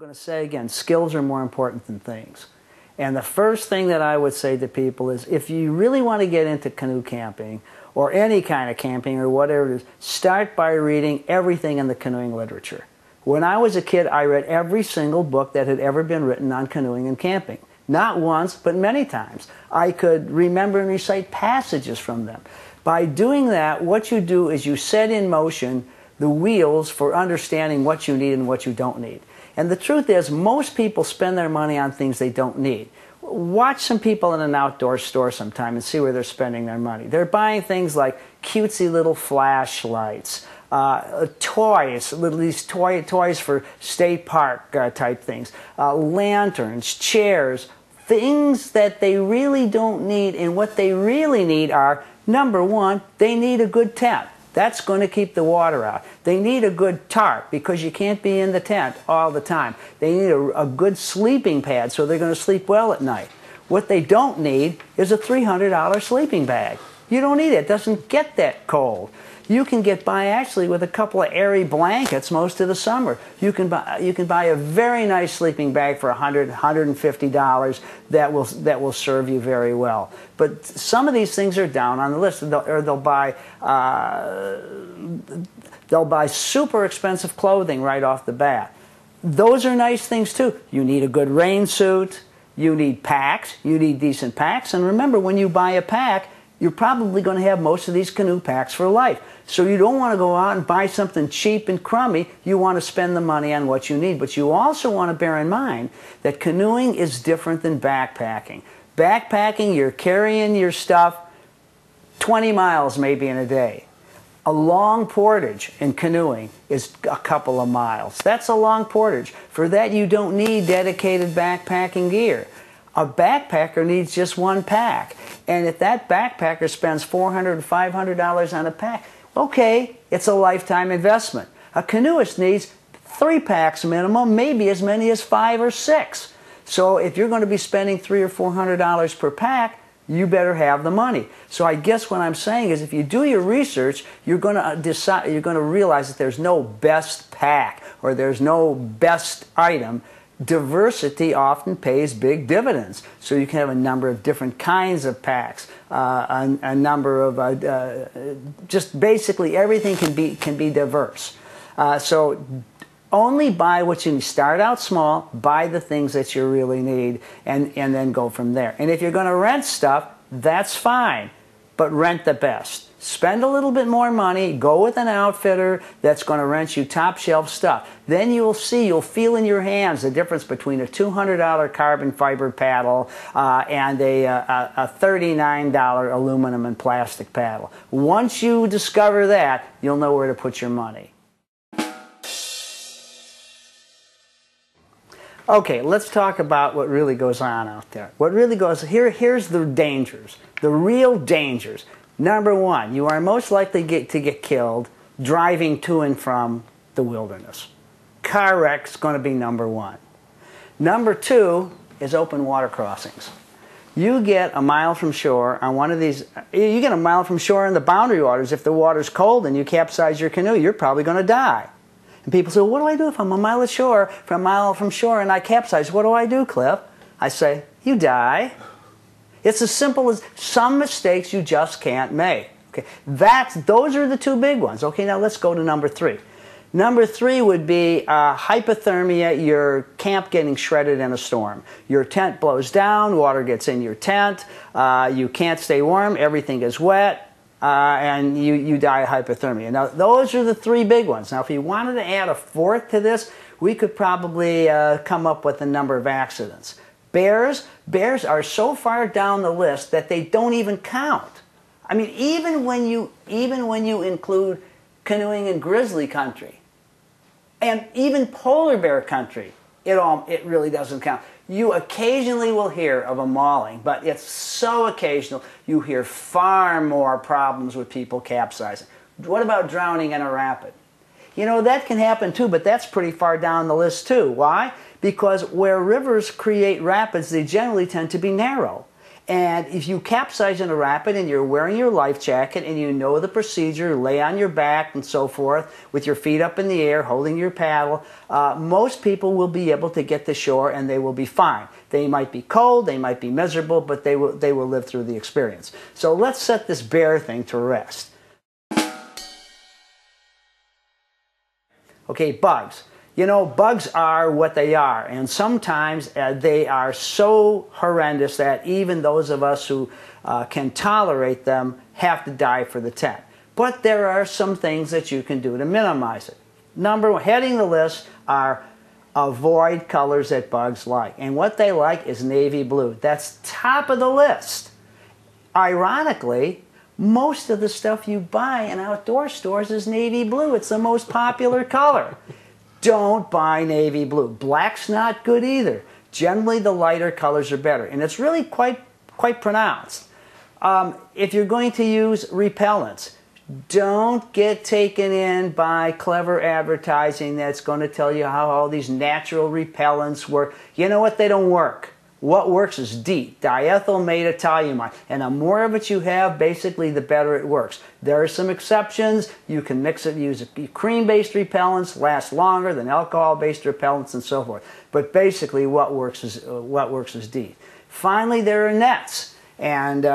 I'm going to say again, skills are more important than things. And the first thing that I would say to people is, if you really want to get into canoe camping or any kind of camping or whatever it is, start by reading everything in the canoeing literature. When I was a kid, I read every single book that had ever been written on canoeing and camping. Not once, but many times. I could remember and recite passages from them. By doing that, what you do is you set in motion the wheels for understanding what you need and what you don't need. And the truth is, most people spend their money on things they don't need. Watch some people in an outdoor store sometime and see where they're spending their money. They're buying things like cutesy little flashlights, toys, these toys for state park type things, lanterns, chairs, things that they really don't need. And what they really need are, number one, they need a good tent. That's going to keep the water out. They need a good tarp because you can't be in the tent all the time. They need a good sleeping pad so they're going to sleep well at night. What they don't need is a $300 sleeping bag. You don't need it. It doesn't get that cold. You can get by actually with a couple of airy blankets most of the summer. You can buy a very nice sleeping bag for $100, $150 that will serve you very well. But some of these things are down on the list, or they'll buy super expensive clothing right off the bat. Those are nice things too. You need a good rain suit. You need packs. You need decent packs. And remember, when you buy a pack, you're probably going to have most of these canoe packs for life. So you don't want to go out and buy something cheap and crummy. You want to spend the money on what you need. But you also want to bear in mind that canoeing is different than backpacking. Backpacking, you're carrying your stuff 20 miles maybe in a day. A long portage in canoeing is a couple of miles. That's a long portage. For that, you don't need dedicated backpacking gear. A backpacker needs just one pack. And if that backpacker spends $400, $500 on a pack, okay, it's a lifetime investment. A canoeist needs 3 packs minimum, maybe as many as 5 or 6. So if you're going to be spending $300 or $400 per pack, you better have the money. So I guess what I'm saying is, if you do your research, you're going to decide, you're going to realize that there's no best pack or there's no best item. Diversity often pays big dividends. So you can have a number of different kinds of packs, a number of just basically everything can be diverse. So only buy what you need. Start out small, buy the things that you really need, and then go from there. And if you're going to rent stuff, that's fine, but rent the best. Spend a little bit more money, go with an outfitter that's going to rent you top shelf stuff. Then you'll see, you'll feel in your hands the difference between a $200 carbon fiber paddle and a $39 aluminum and plastic paddle. Once you discover that, you'll know where to put your money. Okay, let's talk about what really goes on out there. What really goes, here's the dangers, the real dangers. Number one, you are most likely to get killed driving to and from the wilderness. Car wreck's going to be number one. Number two is open water crossings. You get a mile from shore on one of these, you get a mile from shore in the boundary waters. If the water's cold and you capsize your canoe, you're probably going to die. And people say, what do I do if I'm a mile from shore and I capsize? What do I do, Cliff? I say, you die. It's as simple as some mistakes you just can't make. Okay, those are the two big ones. Okay, now let's go to number three. Number three would be hypothermia, your camp getting shredded in a storm. Your tent blows down, water gets in your tent, you can't stay warm, everything is wet. And you die of hypothermia. Now, those are the three big ones. Now, if you wanted to add a fourth to this, we could probably come up with a number of accidents. Bears are so far down the list that they don't even count. I mean, even when you include canoeing in grizzly country and even polar bear country, it really doesn't count. You occasionally will hear of a mauling, but it's so occasional. You hear far more problems with people capsizing. What about drowning in a rapid? You know, that can happen too, but that's pretty far down the list too. Why? Because where rivers create rapids, they generally tend to be narrow. And if you capsize in a rapid and you're wearing your life jacket and you know the procedure, lay on your back and so forth with your feet up in the air, holding your paddle, most people will be able to get to shore and they will be fine. They might be cold, they might be miserable, but they will live through the experience. So let's set this bear thing to rest. Okay, bugs. You know, bugs are what they are, and sometimes they are so horrendous that even those of us who can tolerate them have to die for the tent. But there are some things that you can do to minimize it. Number one, heading the list are avoid colors that bugs like, and what they like is navy blue. That's top of the list. Ironically, most of the stuff you buy in outdoor stores is navy blue. It's the most popular color. Don't buy navy blue. Black's not good either. Generally, the lighter colors are better, and it's really quite pronounced. If you're going to use repellents, don't get taken in by clever advertising that's going to tell you how all these natural repellents work. You know what? They don't work. What works is DEET, diethylmeta toluamide, and the more of it you have, basically, the better it works. There are some exceptions. You can mix it, use cream-based repellents, last longer than alcohol-based repellents, and so forth. But basically, what works is DEET. Finally, there are nets, and there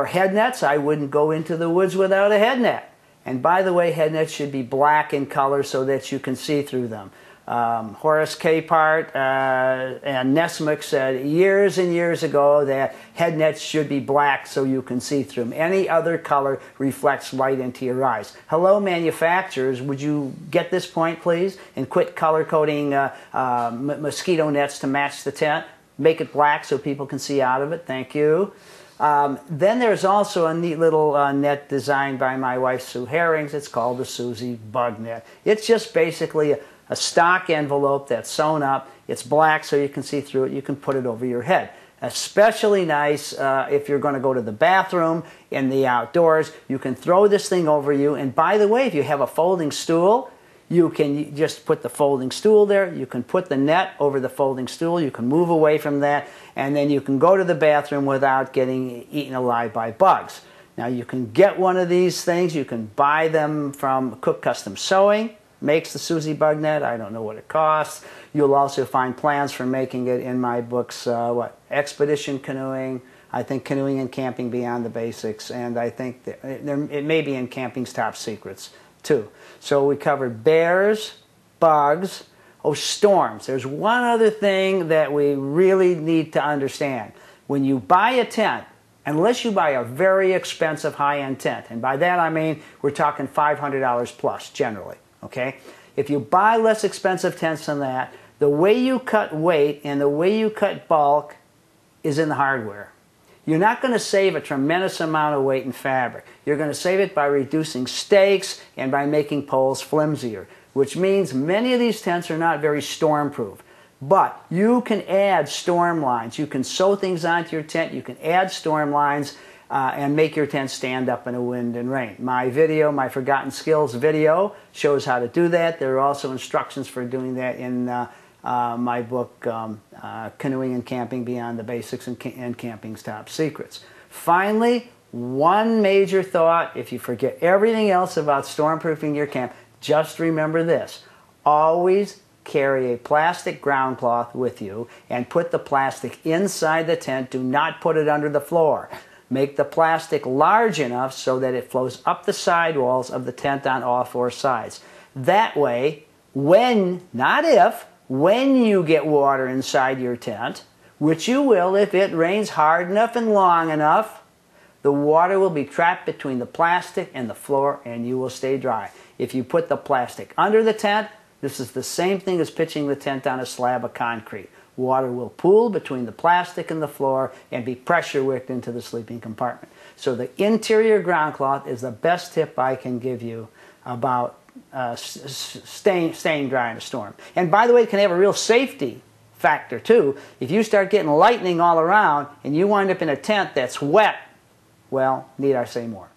are head nets. I wouldn't go into the woods without a head net. And by the way, head nets should be black in color so that you can see through them. Horace Kephart and Nessmuk said years and years ago that head nets should be black so you can see through them. Any other color reflects light into your eyes. Hello, manufacturers, would you get this point, please, and quit color coding mosquito nets to match the tent? Make it black so people can see out of it. Thank you. Then there's also a neat little net designed by my wife, Sue Herrings. It's called the Susie Bug Net. It's just basically a stock envelope that's sewn up. It's black so you can see through it. You can put it over your head. Especially nice if you're going to go to the bathroom in the outdoors. You can throw this thing over you. And by the way, if you have a folding stool, you can just put the folding stool there. You can put the net over the folding stool. You can move away from that. And then you can go to the bathroom without getting eaten alive by bugs. Now, you can get one of these things. You can buy them from Cook Custom Sewing. Makes the Susie Bug Net. I don't know what it costs. You'll also find plans for making it in my books, Expedition Canoeing, I think Canoeing and Camping Beyond the Basics, and I think it may be in Camping's Top Secrets, too. So we covered bears, bugs, storms. There's one other thing that we really need to understand. When you buy a tent, unless you buy a very expensive high-end tent, and by that I mean we're talking $500 plus, generally. Okay? If you buy less expensive tents than that, the way you cut weight and the way you cut bulk is in the hardware. You're not going to save a tremendous amount of weight in fabric. You're going to save it by reducing stakes and by making poles flimsier, which means many of these tents are not very stormproof. But you can add storm lines. You can sew things onto your tent. You can add storm lines and make your tent stand up in a wind and rain. My video, my Forgotten Skills video, shows how to do that. There are also instructions for doing that in my book, Canoeing and Camping Beyond the Basics and Camping's Top Secrets. Finally, one major thought, if you forget everything else about stormproofing your camp, just remember this. Always carry a plastic ground cloth with you and put the plastic inside the tent. Do not put it under the floor. Make the plastic large enough so that it flows up the sidewalls of the tent on all four sides. That way, when, not if, when you get water inside your tent, which you will if it rains hard enough and long enough, the water will be trapped between the plastic and the floor and you will stay dry. If you put the plastic under the tent, this is the same thing as pitching the tent on a slab of concrete. Water will pool between the plastic and the floor and be pressure wicked into the sleeping compartment. So the interior ground cloth is the best tip I can give you about staying dry in a storm. And by the way, it can have a real safety factor too. If you start getting lightning all around and you wind up in a tent that's wet, well, need I say more?